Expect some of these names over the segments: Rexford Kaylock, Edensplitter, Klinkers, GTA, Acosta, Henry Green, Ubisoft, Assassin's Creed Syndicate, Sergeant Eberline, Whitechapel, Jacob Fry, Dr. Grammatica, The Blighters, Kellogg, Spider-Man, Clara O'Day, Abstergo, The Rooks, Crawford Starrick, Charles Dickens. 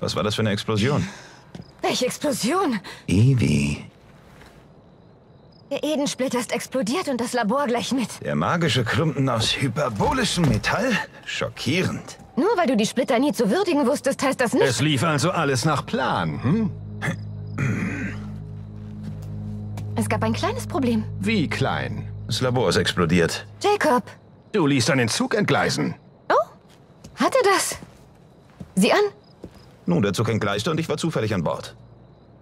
Was war das für eine Explosion? Welche Explosion? Evie. Der Edensplitter ist explodiert und das Labor gleich mit. Der magische Klumpen aus hyperbolischem Metall? Schockierend. Nur weil du die Splitter nie zu würdigen wusstest, heißt das nicht... Es lief also alles nach Plan, hm? Es gab ein kleines Problem. Wie klein? Das Labor ist explodiert. Jacob! Du ließt einen Zug entgleisen. Oh, hat er das? Sieh an. Nun, der Zug entgleiste und ich war zufällig an Bord.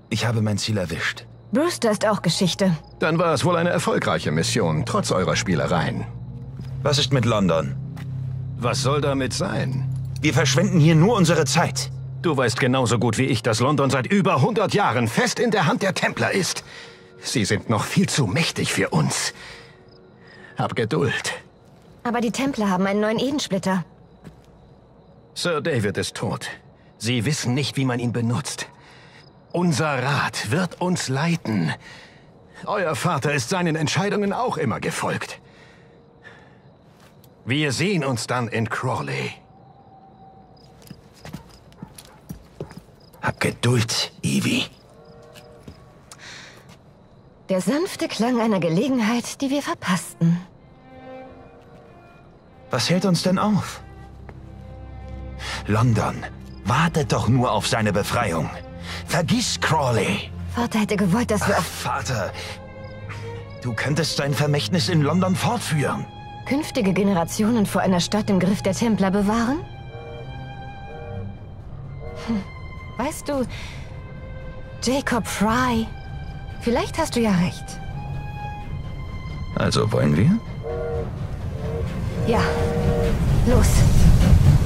Ich habe mein Ziel erwischt. Brewster ist auch Geschichte. Dann war es wohl eine erfolgreiche Mission, trotz eurer Spielereien. Was ist mit London? Was soll damit sein? Wir verschwenden hier nur unsere Zeit. Du weißt genauso gut wie ich, dass London seit über 100 Jahren fest in der Hand der Templer ist. Sie sind noch viel zu mächtig für uns. Hab Geduld. Aber die Templer haben einen neuen Edensplitter. Sir David ist tot. Sie wissen nicht, wie man ihn benutzt. Unser Rat wird uns leiten. Euer Vater ist seinen Entscheidungen auch immer gefolgt. Wir sehen uns dann in Crawley. Hab Geduld, Evie. Der sanfte Klang einer Gelegenheit, die wir verpassten. Was hält uns denn auf? London, wartet doch nur auf seine Befreiung. Vergiss Crawley. Vater hätte gewollt, dass wir... Ach, Vater, du könntest dein Vermächtnis in London fortführen. Künftige Generationen vor einer Stadt im Griff der Templer bewahren? Hm. Weißt du, Jacob Fry, vielleicht hast du ja recht. Also wollen wir? Ja, los.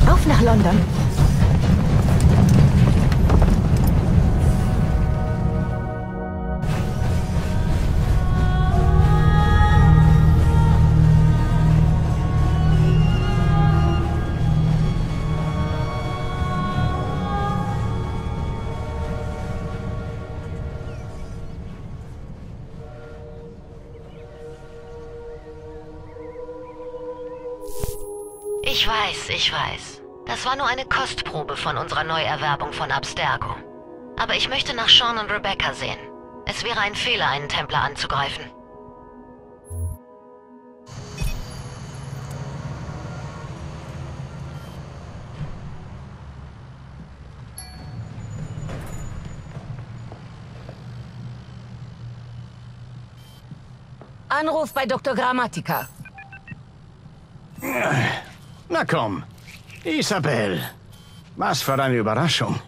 Auf nach London. Ich weiß. Das war nur eine Kostprobe von unserer Neuerwerbung von Abstergo. Aber ich möchte nach Sean und Rebecca sehen. Es wäre ein Fehler, einen Templer anzugreifen. Anruf bei Dr. Grammatica. Na komm, Isabel, was für eine Überraschung.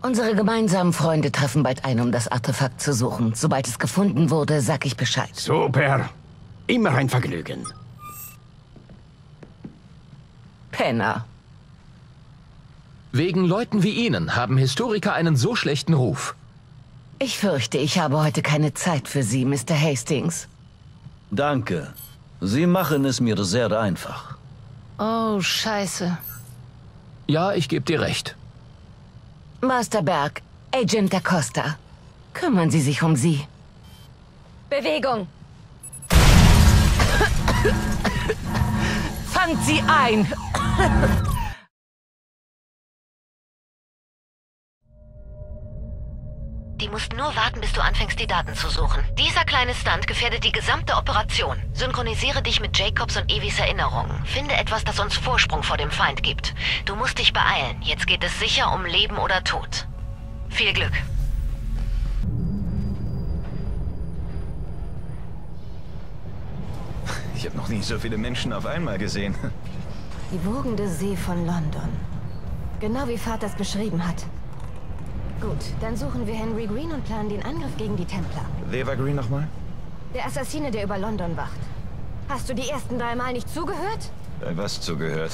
Unsere gemeinsamen Freunde treffen bald ein, um das Artefakt zu suchen. Sobald es gefunden wurde, sag ich Bescheid. Super, immer ein Vergnügen. Penner. Wegen Leuten wie Ihnen haben Historiker einen so schlechten Ruf. Ich fürchte, ich habe heute keine Zeit für Sie, Mr. Hastings. Danke, Sie machen es mir sehr einfach. Oh, scheiße. Ja, ich gebe dir recht. Master Berg, Agent Acosta, kümmern Sie sich um sie. Bewegung! Fangt sie ein! Die mussten nur warten, bis du anfängst, die Daten zu suchen. Dieser kleine Stunt gefährdet die gesamte Operation. Synchronisiere dich mit Jacobs und Evies Erinnerungen. Finde etwas, das uns Vorsprung vor dem Feind gibt. Du musst dich beeilen. Jetzt geht es sicher um Leben oder Tod. Viel Glück. Ich habe noch nie so viele Menschen auf einmal gesehen. Die wogende See von London. Genau wie Vater es beschrieben hat. Gut, dann suchen wir Henry Green und planen den Angriff gegen die Templer. Wer war Green nochmal? Der Assassine, der über London wacht. Hast du die ersten 3 Mal nicht zugehört? Bei was zugehört?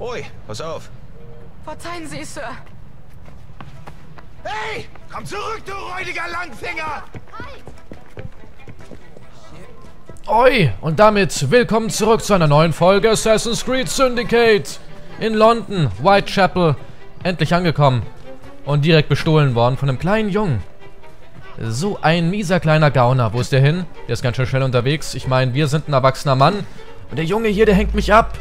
Ui, pass auf. Verzeihen Sie, Sir. Hey, komm zurück, du räudiger Langfinger! Oi, und damit willkommen zurück zu einer neuen Folge Assassin's Creed Syndicate. In London, Whitechapel, endlich angekommen. Und direkt bestohlen worden von einem kleinen Jungen. So ein mieser kleiner Gauner. Wo ist der hin? Der ist ganz schön schnell unterwegs. Ich meine, wir sind ein erwachsener Mann. Und der Junge hier, der hängt mich ab.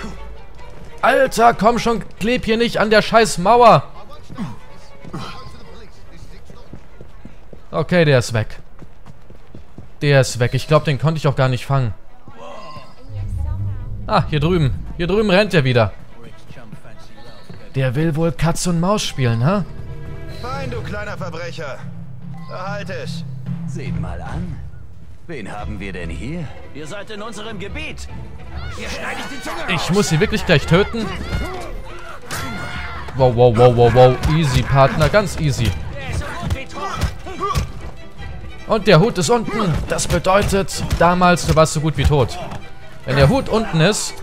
Alter, komm schon, kleb hier nicht an der scheiß Mauer. Okay, der ist weg. Der ist weg. Ich glaube, den konnte ich auch gar nicht fangen. Ah, hier drüben. Hier drüben rennt er wieder. Der will wohl Katz und Maus spielen, ha? Fein, du kleiner Verbrecher. Halt es. Seht mal an. Wen haben wir denn hier? Ihr seid in unserem Gebiet. Hier schneide ich die Zunge raus. Ich muss sie wirklich gleich töten. Wow, wow, wow, wow, wow. Easy, Partner. Ganz easy. Und der Hut ist unten. Das bedeutet, damals, du warst so gut wie tot. Wenn der Hut unten ist,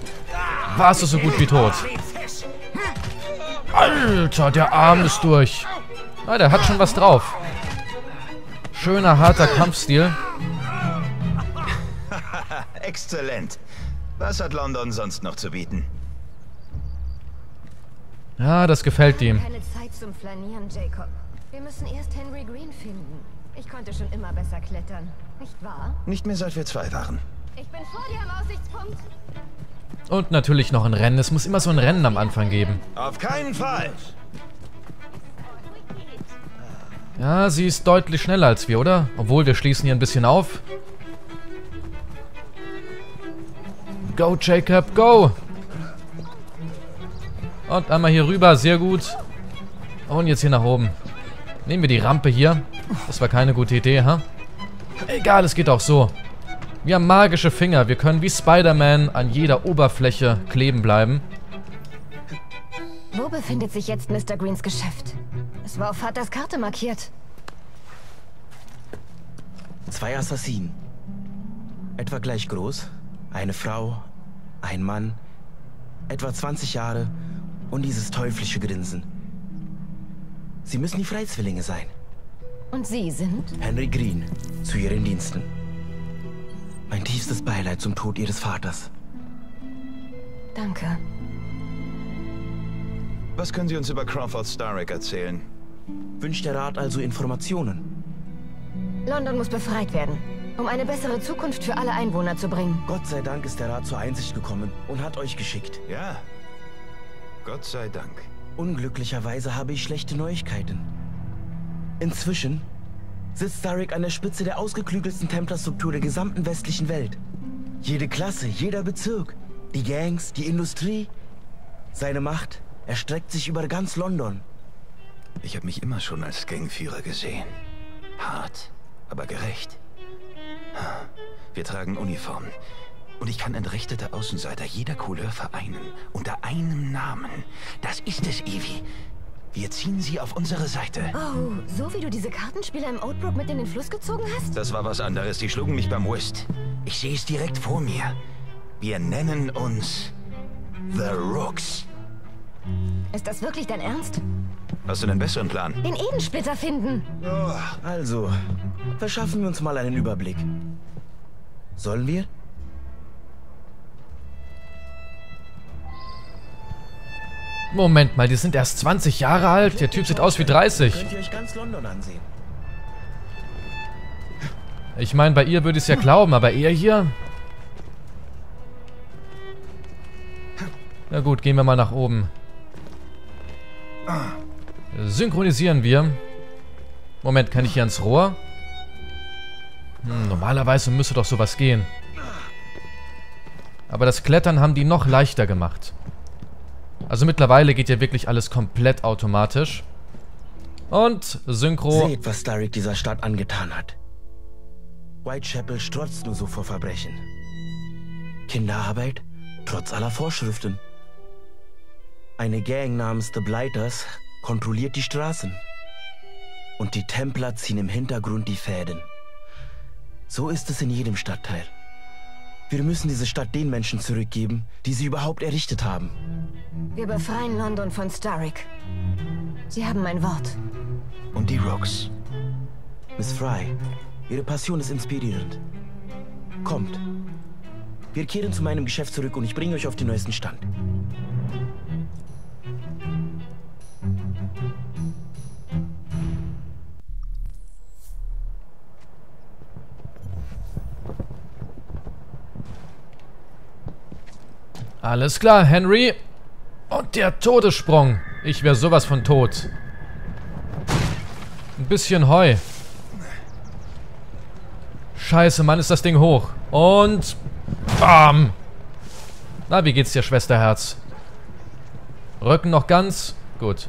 warst du so gut wie tot. Alter, der Arm ist durch. Ah, der hat schon was drauf. Schöner, harter Kampfstil. Exzellent. Was hat London sonst noch zu bieten? Ja, das gefällt ihm. Keine Zeit zum Flanieren, Jacob. Wir müssen erst Henry Green finden. Ich konnte schon immer besser klettern, nicht wahr? Nicht mehr seit wir zwei waren. Ich bin vor dir am Aussichtspunkt. Und natürlich noch ein Rennen. Es muss immer so ein Rennen am Anfang geben. Auf keinen Fall. Ja, sie ist deutlich schneller als wir, oder? Obwohl, wir schließen hier ein bisschen auf. Go, Jacob, go! Und einmal hier rüber, sehr gut. Und jetzt hier nach oben. Nehmen wir die Rampe hier. Das war keine gute Idee, ha? Egal, es geht auch so. Wir haben magische Finger. Wir können wie Spider-Man an jeder Oberfläche kleben bleiben. Wo befindet sich jetzt Mr. Greens Geschäft? Es war auf Vaters Karte markiert. 2 Assassinen. Etwa gleich groß. Eine Frau, ein Mann, etwa 20 Jahre und dieses teuflische Grinsen. Sie müssen die Freizwillinge sein. Und Sie sind? Henry Green, zu Ihren Diensten. Mein tiefstes Beileid zum Tod Ihres Vaters. Danke. Was können Sie uns über Crawford Starrick erzählen? Wünscht der Rat also Informationen? London muss befreit werden. Um eine bessere Zukunft für alle Einwohner zu bringen. Gott sei Dank ist der Rat zur Einsicht gekommen und hat euch geschickt. Ja, Gott sei Dank. Unglücklicherweise habe ich schlechte Neuigkeiten. Inzwischen sitzt Starrick an der Spitze der ausgeklügelsten Templerstruktur der gesamten westlichen Welt. Jede Klasse, jeder Bezirk, die Gangs, die Industrie. Seine Macht erstreckt sich über ganz London. Ich habe mich immer schon als Gangführer gesehen. Hart, aber gerecht. Wir tragen Uniformen. Und ich kann entrechtete Außenseiter jeder Couleur vereinen. Unter einem Namen. Das ist es, Evie. Wir ziehen sie auf unsere Seite. Oh, so wie du diese Kartenspieler im Oatbrook mit in den Fluss gezogen hast? Das war was anderes. Die schlugen mich beim Whist. Ich sehe es direkt vor mir. Wir nennen uns The Rooks. Ist das wirklich dein Ernst? Hast du einen besseren Plan? Den Edensplitter finden. Oh, also, verschaffen wir uns mal einen Überblick. Sollen wir? Moment mal, die sind erst 20 Jahre alt. Der Typ sieht aus wie 30. Könnt ihr euch ganz London ansehen. Ich meine, bei ihr würde ich es ja glauben, aber er hier? Na gut, gehen wir mal nach oben. Synchronisieren wir. Moment, kann ich hier ans Rohr? Hm, normalerweise müsste doch sowas gehen. Aber das Klettern haben die noch leichter gemacht. Also mittlerweile geht ja wirklich alles komplett automatisch. Und Synchro. Seht, was Starrick dieser Stadt angetan hat. Whitechapel strotzt nur so vor Verbrechen. Kinderarbeit trotz aller Vorschriften. Eine Gang namens The Blighters kontrolliert die Straßen. Und die Templer ziehen im Hintergrund die Fäden. So ist es in jedem Stadtteil. Wir müssen diese Stadt den Menschen zurückgeben, die sie überhaupt errichtet haben. Wir befreien London von Starrick. Sie haben mein Wort. Und die Rooks. Miss Fry, Ihre Passion ist inspirierend. Kommt. Wir kehren zu meinem Geschäft zurück und ich bringe euch auf den neuesten Stand. Alles klar, Henry. Und der Todessprung. Ich wäre sowas von tot. Ein bisschen Heu. Scheiße, Mann, ist das Ding hoch. Und... Bam! Na, wie geht's dir, Schwesterherz? Rücken noch ganz? Gut.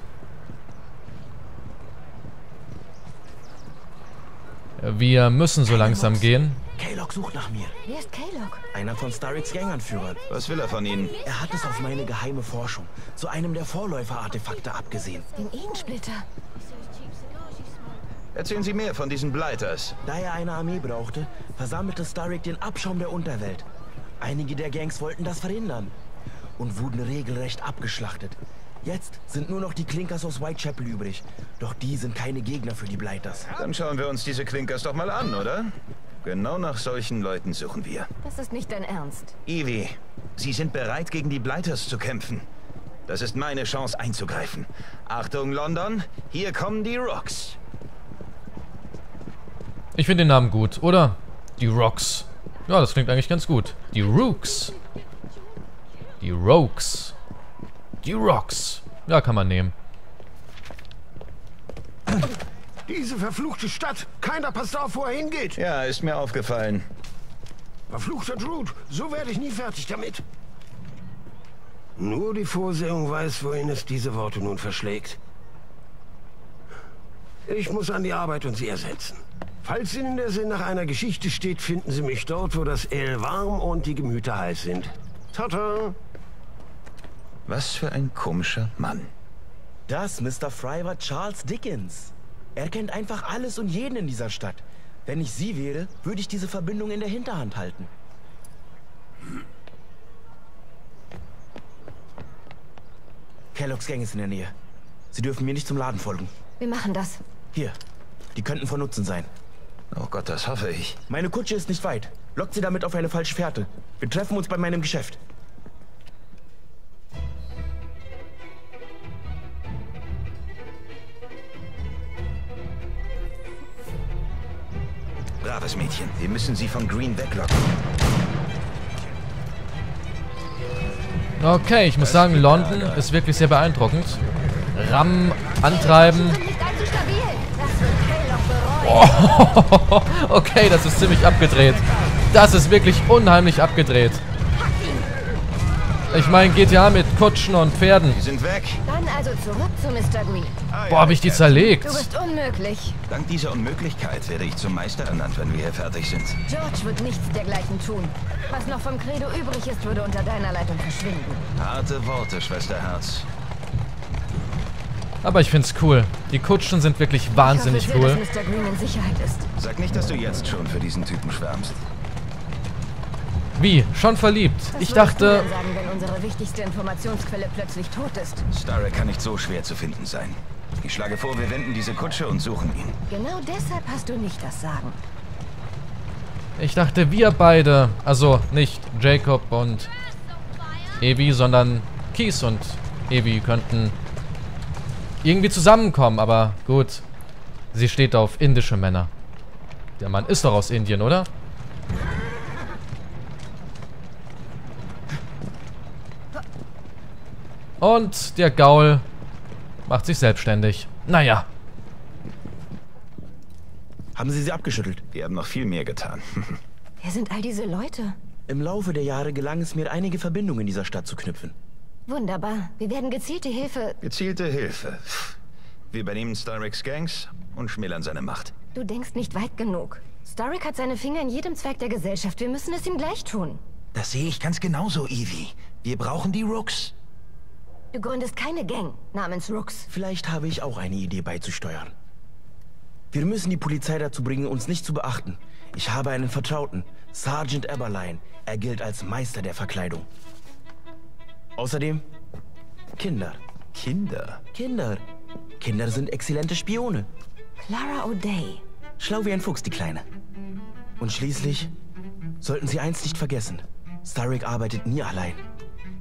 Wir müssen so langsam gehen. Kellogg sucht nach mir. Wer ist Kellogg? Einer von Starricks Ganganführern. Was will er von Ihnen? Er hat es auf meine geheime Forschung zu einem der Vorläufer-Artefakte abgesehen. Den Edensplitter. Erzählen Sie mehr von diesen Blighters. Da er eine Armee brauchte, versammelte Starrick den Abschaum der Unterwelt. Einige der Gangs wollten das verhindern und wurden regelrecht abgeschlachtet. Jetzt sind nur noch die Klinkers aus Whitechapel übrig. Doch die sind keine Gegner für die Blighters. Dann schauen wir uns diese Klinkers doch mal an, oder? Genau nach solchen Leuten suchen wir. Das ist nicht dein Ernst. Evie, Sie sind bereit, gegen die Blighters zu kämpfen. Das ist meine Chance, einzugreifen. Achtung, London, hier kommen die Rooks. Ich finde den Namen gut, oder? Die Rooks. Ja, das klingt eigentlich ganz gut. Die Rooks. Die Rooks. Die Rooks. Ja, kann man nehmen. Diese verfluchte Stadt. Keiner passt auf, wo er hingeht. Ja, ist mir aufgefallen. Verfluchter Drude, so werde ich nie fertig damit. Nur die Vorsehung weiß, wohin es diese Worte nun verschlägt. Ich muss an die Arbeit und sie ersetzen. Falls Ihnen der Sinn nach einer Geschichte steht, finden Sie mich dort, wo das Ale warm und die Gemüter heiß sind. Tata! Was für ein komischer Mann. Das, Mr. Fry, war Charles Dickens. Er kennt einfach alles und jeden in dieser Stadt. Wenn ich Sie wäre, würde ich diese Verbindung in der Hinterhand halten. Kelloggs Gang ist in der Nähe. Sie dürfen mir nicht zum Laden folgen. Wir machen das. Hier, die könnten von Nutzen sein. Oh Gott, das hoffe ich. Meine Kutsche ist nicht weit. Lockt sie damit auf eine falsche Fährte. Wir treffen uns bei meinem Geschäft. Braves Mädchen, wir müssen sie von Green weglocken. Okay, ich muss sagen, London ist wirklich sehr beeindruckend. Rammen, antreiben. Oh, okay, das ist ziemlich abgedreht. Das ist wirklich unheimlich abgedreht. Ich meine, GTA mit Kutschen und Pferden. Die sind weg. Dann also zurück zu Mr. Green. Boah, hab ich die zerlegt. Du bist unmöglich. Dank dieser Unmöglichkeit werde ich zum Meister ernannt, wenn wir hier fertig sind. George wird nichts dergleichen tun. Was noch vom Credo übrig ist, würde unter deiner Leitung verschwinden. Harte Worte, Schwesterherz. Aber ich find's cool. Die Kutschen sind wirklich wahnsinnig cool. Ich hoffe sehr, dass Mr. Green in Sicherheit ist. Sag nicht, dass du jetzt schon für diesen Typen schwärmst. Wie? Schon verliebt? Ich dachte... Was würdest du denn sagen, wenn unsere wichtigste Informationsquelle plötzlich tot ist? Starrick kann nicht so schwer zu finden sein. Ich schlage vor, wir wenden diese Kutsche und suchen ihn. Genau deshalb hast du nicht das Sagen. Ich dachte, wir beide... Also, nicht Jacob und Evie, sondern Keith und Evie könnten irgendwie zusammenkommen, aber gut. Sie steht auf indische Männer. Der Mann ist doch aus Indien, oder? Und der Gaul macht sich selbstständig. Naja. Haben Sie sie abgeschüttelt? Wir haben noch viel mehr getan. Wer sind all diese Leute? Im Laufe der Jahre gelang es mir, einige Verbindungen in dieser Stadt zu knüpfen. Wunderbar. Wir werden gezielte Hilfe... Gezielte Hilfe. Wir übernehmen Starricks Gangs und schmälern seine Macht. Du denkst nicht weit genug. Starrick hat seine Finger in jedem Zweig der Gesellschaft. Wir müssen es ihm gleich tun. Das sehe ich ganz genauso, Evie. Wir brauchen die Rooks. Du gründest keine Gang namens Rooks. Vielleicht habe ich auch eine Idee beizusteuern. Wir müssen die Polizei dazu bringen, uns nicht zu beachten. Ich habe einen Vertrauten, Sergeant Eberline. Er gilt als Meister der Verkleidung. Außerdem Kinder. Kinder? Kinder. Kinder sind exzellente Spione. Clara O'Day. Schlau wie ein Fuchs, die Kleine. Und schließlich sollten Sie eins nicht vergessen. Starrick arbeitet nie allein.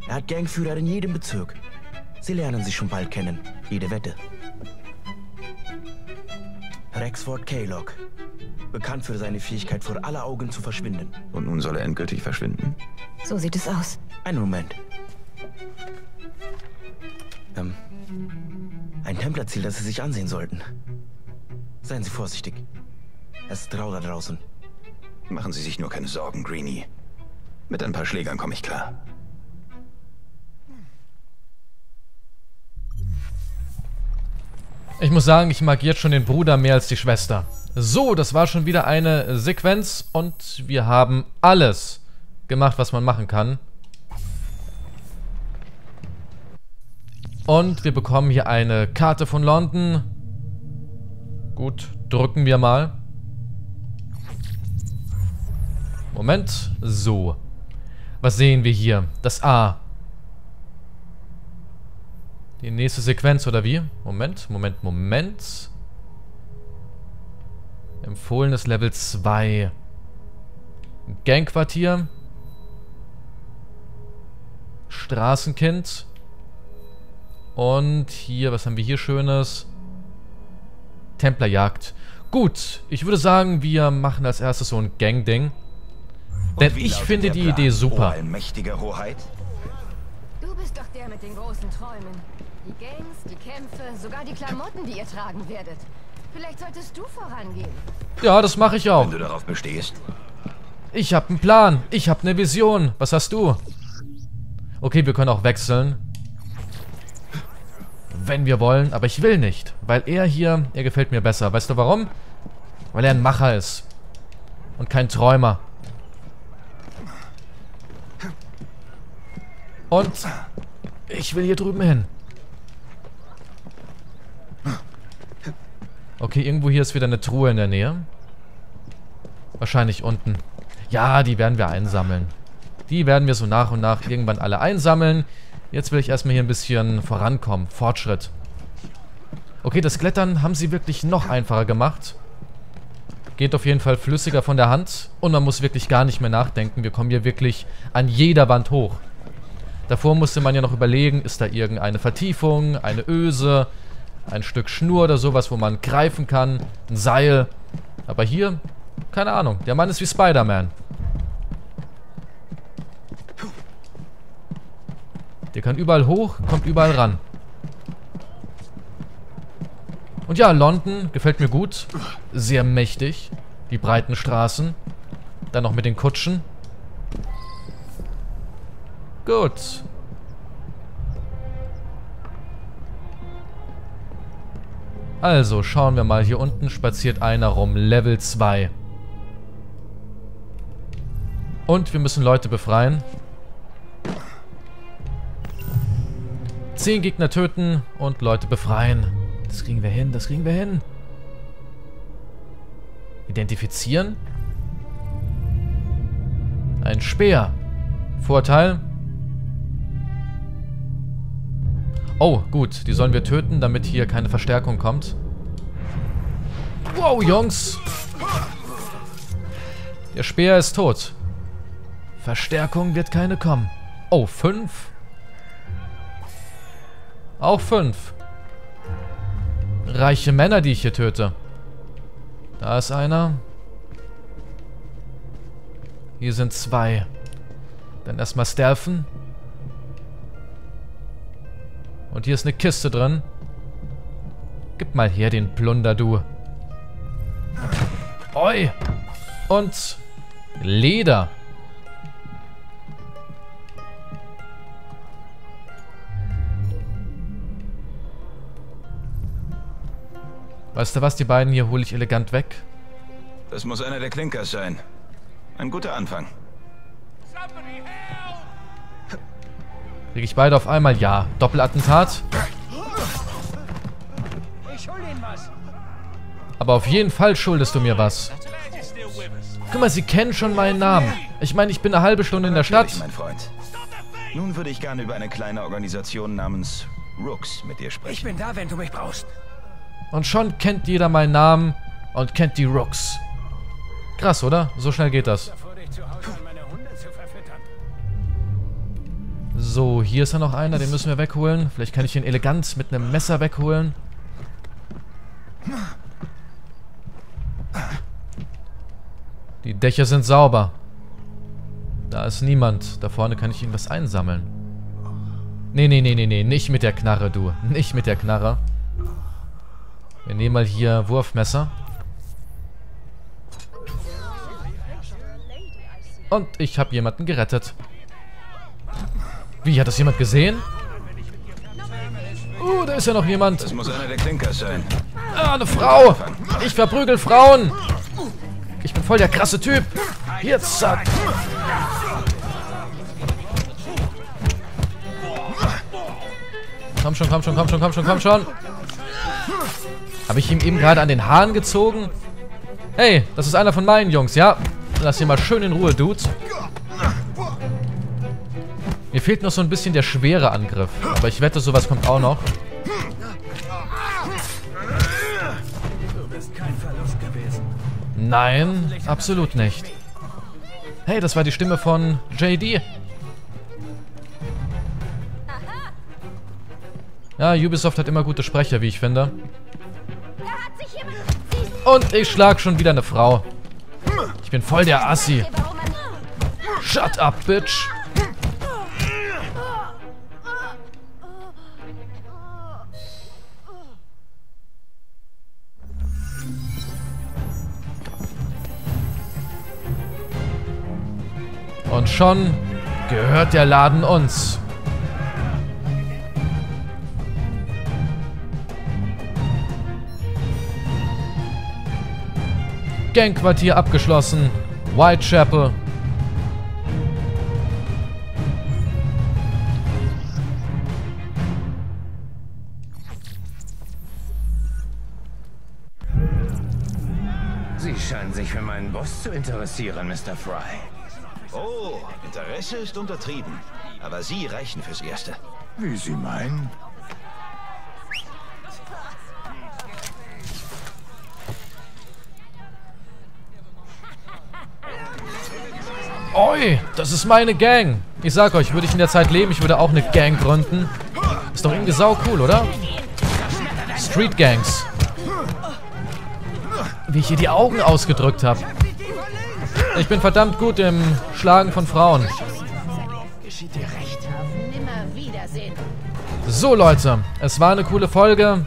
Er hat Gangführer in jedem Bezirk. Sie lernen sich schon bald kennen. Jede Wette. Rexford Kaylock. Bekannt für seine Fähigkeit, vor aller Augen zu verschwinden. Und nun soll er endgültig verschwinden? So sieht es aus. Einen Moment. Ein Templerziel, das Sie sich ansehen sollten. Seien Sie vorsichtig. Es ist rau da draußen. Machen Sie sich nur keine Sorgen, Greenie. Mit ein paar Schlägern komme ich klar. Ich muss sagen, ich mag jetzt schon den Bruder mehr als die Schwester. So, das war schon wieder eine Sequenz und wir haben alles gemacht, was man machen kann. Und wir bekommen hier eine Karte von London. Gut, drücken wir mal. Moment, so. Was sehen wir hier? Das A. Die nächste Sequenz, oder wie? Moment. Empfohlenes Level 2. Gangquartier. Straßenkind. Und hier, was haben wir hier Schönes? Templerjagd. Gut, ich würde sagen, wir machen als erstes so ein Gang-Ding. Denn ich finde die Idee super. Allmächtige Hoheit? Du bist doch der mit den großen Träumen. Die Gangs, die Kämpfe, sogar die Klamotten, die ihr tragen werdet. Vielleicht solltest du vorangehen. Ja, das mache ich auch. Wenn du darauf bestehst. Ich habe einen Plan. Ich habe eine Vision. Was hast du? Okay, wir können auch wechseln. Wenn wir wollen. Aber ich will nicht. Weil er hier, er gefällt mir besser. Weißt du warum? Weil er ein Macher ist. Und kein Träumer. Und ich will hier drüben hin. Okay, irgendwo hier ist wieder eine Truhe in der Nähe. Wahrscheinlich unten. Ja, die werden wir einsammeln. Die werden wir so nach und nach irgendwann alle einsammeln. Jetzt will ich erstmal hier ein bisschen vorankommen. Fortschritt. Okay, das Klettern haben sie wirklich noch einfacher gemacht. Geht auf jeden Fall flüssiger von der Hand. Und man muss wirklich gar nicht mehr nachdenken. Wir kommen hier wirklich an jeder Wand hoch. Davor musste man ja noch überlegen, ist da irgendeine Vertiefung, eine Öse, ein Stück Schnur oder sowas, wo man greifen kann, ein Seil. Aber hier, keine Ahnung, der Mann ist wie Spider-Man. Der kann überall hoch, kommt überall ran. Und ja, London gefällt mir gut. Sehr mächtig. Die breiten Straßen. Dann noch mit den Kutschen. Gut. Also, schauen wir mal. Hier unten spaziert einer rum. Level 2. Und wir müssen Leute befreien. 10 Gegner töten und Leute befreien. Das kriegen wir hin, das kriegen wir hin. Identifizieren. Ein Speer. Vorteil. Oh, gut. Die sollen wir töten, damit hier keine Verstärkung kommt. Wow, Jungs. Der Speer ist tot. Verstärkung wird keine kommen. Oh, 5. Auch 5. Reiche Männer, die ich hier töte. Da ist einer. Hier sind 2. Dann erstmal sterfen. Und hier ist eine Kiste drin. Gib mal her den Plunder, du. Oi. Und Leder. Weißt du was, die beiden hier hole ich elegant weg. Das muss einer der Klinkers sein. Ein guter Anfang. Kriege ich beide auf einmal? Ja. Doppelattentat. Aber auf jeden Fall schuldest du mir was. Guck mal, sie kennen schon meinen Namen. Ich meine, ich bin eine halbe Stunde in der Stadt. Natürlich, mein Freund. Nun würde ich gerne über eine kleine Organisation namens Rooks mit dir sprechen. Ich bin da, wenn du mich brauchst. Und schon kennt jeder meinen Namen und kennt die Rooks. Krass, oder? So schnell geht das. So, hier ist ja noch einer, den müssen wir wegholen. Vielleicht kann ich ihn elegant mit einem Messer wegholen. Die Dächer sind sauber. Da ist niemand. Da vorne kann ich ihn was einsammeln. Nee, nicht mit der Knarre, du. Nicht mit der Knarre. Wir nehmen mal hier Wurfmesser. Und ich habe jemanden gerettet. Wie, hat das jemand gesehen? Da ist ja noch jemand. Das muss einer der Klinker sein. Ah, eine Frau. Ich verprügel Frauen. Ich bin voll der krasse Typ. Hier, zack. Komm schon, komm schon, komm schon, komm schon, komm schon. Habe ich ihm eben gerade an den Haaren gezogen? Hey, das ist einer von meinen Jungs, ja? Lass ihn mal schön in Ruhe, Dudes. Mir fehlt noch so ein bisschen der schwere Angriff. Aber ich wette, sowas kommt auch noch. Du bist kein Verlust gewesen. Nein, absolut nicht. Hey, das war die Stimme von JD. Ja, Ubisoft hat immer gute Sprecher, wie ich finde. Und ich schlag schon wieder eine Frau. Ich bin voll der Assi. Shut up, Bitch. Und schon gehört der Laden uns. Gangquartier abgeschlossen. Whitechapel. Sie scheinen sich für meinen Boss zu interessieren, Mr. Fry. Oh, Interesse ist untertrieben. Aber Sie reichen fürs Erste. Wie Sie meinen? Oi, das ist meine Gang. Ich sag euch, würde ich in der Zeit leben, ich würde auch eine Gang gründen. Ist doch irgendwie sau cool, oder? Street Gangs. Wie ich ihr die Augen ausgedrückt habe. Ich bin verdammt gut im Schlagen von Frauen. So, Leute. Es war eine coole Folge.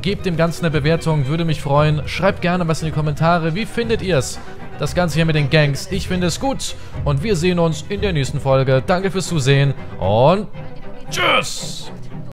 Gebt dem Ganzen eine Bewertung. Würde mich freuen. Schreibt gerne was in die Kommentare. Wie findet ihr es? Das Ganze hier mit den Gangs. Ich finde es gut. Und wir sehen uns in der nächsten Folge. Danke fürs Zusehen. Und tschüss.